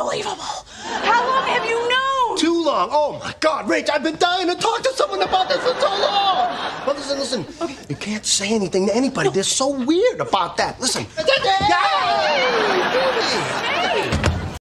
Unbelievable. How long have you known? Too long. Oh, my God, Rach, I've been dying to talk to someone about this for so long. Well, listen. Okay. You can't say anything to anybody. No. They're so weird about that. Listen. Hey!